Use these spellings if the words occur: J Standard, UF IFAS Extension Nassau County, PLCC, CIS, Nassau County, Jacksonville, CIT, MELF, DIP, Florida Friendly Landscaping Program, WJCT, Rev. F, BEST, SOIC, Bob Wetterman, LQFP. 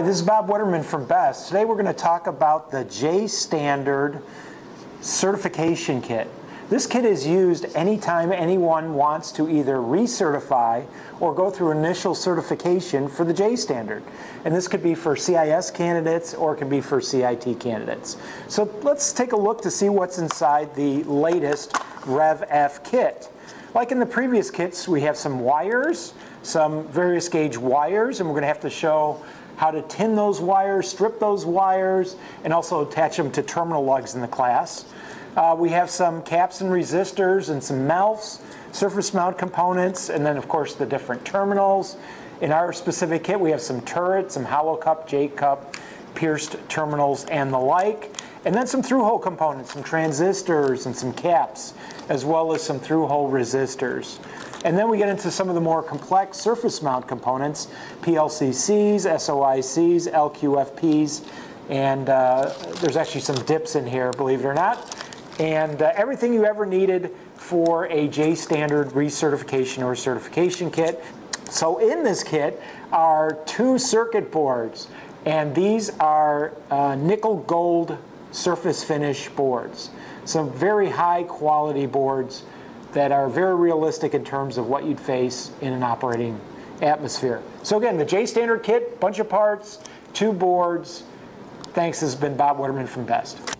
Hi, this is Bob Wetterman from BEST. Today we're going to talk about the J Standard Certification Kit. This kit is used anytime anyone wants to either recertify or go through initial certification for the J Standard. And this could be for CIS candidates or it can be for CIT candidates. So let's take a look to see what's inside the latest RevF kit. Like in the previous kits, we have some wires, some various gauge wires, and we're going to have to show how to tin those wires, strip those wires, and also attach them to terminal lugs in the class. We have some caps and resistors and some MELFs, surface mount components, and then of course the different terminals. In our specific kit, we have some turrets, some hollow cup, J cup, pierced terminals, and the like. And then some through-hole components, some transistors and some caps, as well as some through-hole resistors. And then we get into some of the more complex surface mount components, PLCCs, SOICs, LQFPs, and there's actually some DIPs in here, believe it or not. And everything you ever needed for a J Standard recertification or certification kit. So in this kit are two circuit boards, and these are nickel gold surface finish boards. Some very high quality boards that are very realistic in terms of what you'd face in an operating atmosphere. So again, the J Standard kit, bunch of parts, two boards. Thanks, this has been Bob Wetterman from BEST.